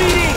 meeting.